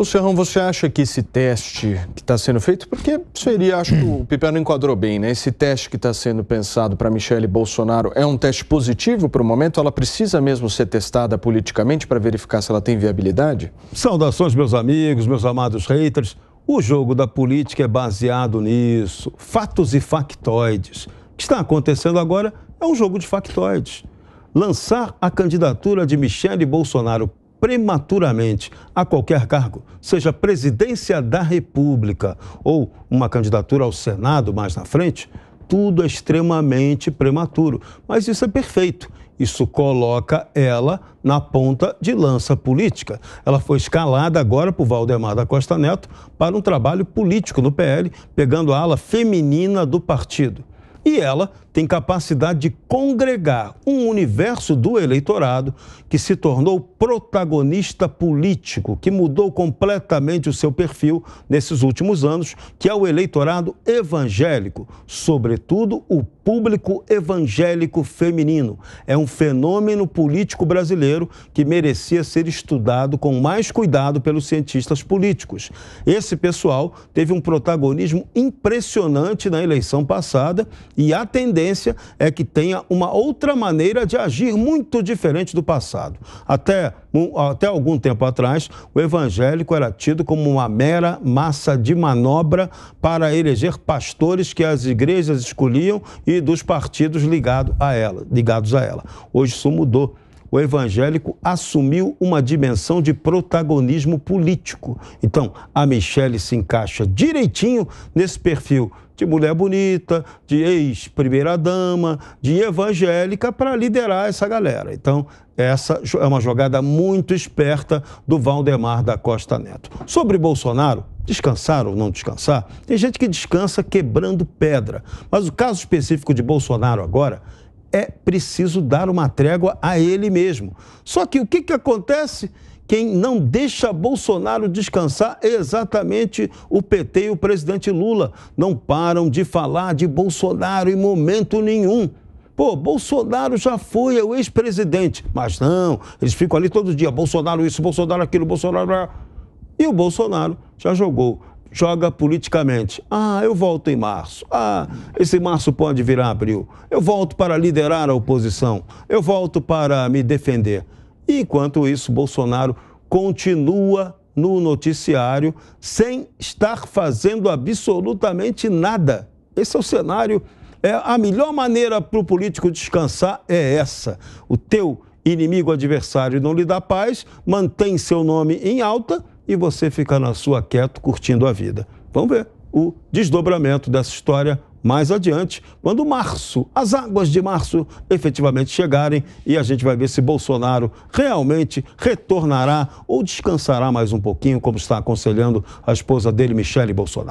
O Serrão, você acha que esse teste que está sendo feito, porque seria, acho que o Piper não enquadrou bem, né? Esse teste que está sendo pensado para Michelle Bolsonaro é um teste positivo para o momento? Ela precisa mesmo ser testada politicamente para verificar se ela tem viabilidade? Saudações, meus amigos, meus amados haters. O jogo da política é baseado nisso. Fatos e factoides. O que está acontecendo agora é um jogo de factoides. Lançar a candidatura de Michelle Bolsonaro prematuramente a qualquer cargo, seja presidência da República ou uma candidatura ao Senado mais na frente, tudo é extremamente prematuro. Mas isso é perfeito. Isso coloca ela na ponta de lança política. Ela foi escalada agora por Valdemar da Costa Neto para um trabalho político no PL, pegando a ala feminina do partido. E ela tem capacidade de congregar um universo do eleitorado que se tornou protagonista político, que mudou completamente o seu perfil nesses últimos anos, que é o eleitorado evangélico, sobretudo o público evangélico feminino. É um fenômeno político brasileiro que merecia ser estudado com mais cuidado pelos cientistas políticos. Esse pessoal teve um protagonismo impressionante na eleição passada e a tendência é que tenha uma outra maneira de agir muito diferente do passado. Até algum tempo atrás, o evangélico era tido como uma mera massa de manobra para eleger pastores que as igrejas escolhiam e dos partidos ligados a ela. Hoje isso mudou. O evangélico assumiu uma dimensão de protagonismo político. Então, a Michelle se encaixa direitinho nesse perfil de mulher bonita, de ex-primeira-dama, de evangélica, para liderar essa galera. Então, essa é uma jogada muito esperta do Valdemar da Costa Neto. Sobre Bolsonaro, descansar ou não descansar, tem gente que descansa quebrando pedra. Mas o caso específico de Bolsonaro agora é preciso dar uma trégua a ele mesmo. Só que o que acontece? Quem não deixa Bolsonaro descansar é exatamente o PT e o presidente Lula. Não param de falar de Bolsonaro em momento nenhum. Pô, Bolsonaro já foi o ex-presidente. Mas não, eles ficam ali todo dia, Bolsonaro isso, Bolsonaro aquilo, Bolsonaro... blá. E o Bolsonaro já joga politicamente. Ah, eu volto em março. Ah, esse março pode virar abril. Eu volto para liderar a oposição. Eu volto para me defender. E enquanto isso, Bolsonaro continua no noticiário sem estar fazendo absolutamente nada. Esse é o cenário. A melhor maneira para o político descansar é essa. O teu inimigo adversário não lhe dá paz, mantém seu nome em alta e você fica na sua quieto, curtindo a vida. Vamos ver o desdobramento dessa história mais adiante, quando março, as águas de março efetivamente chegarem e a gente vai ver se Bolsonaro realmente retornará ou descansará mais um pouquinho, como está aconselhando a esposa dele, Michelle Bolsonaro.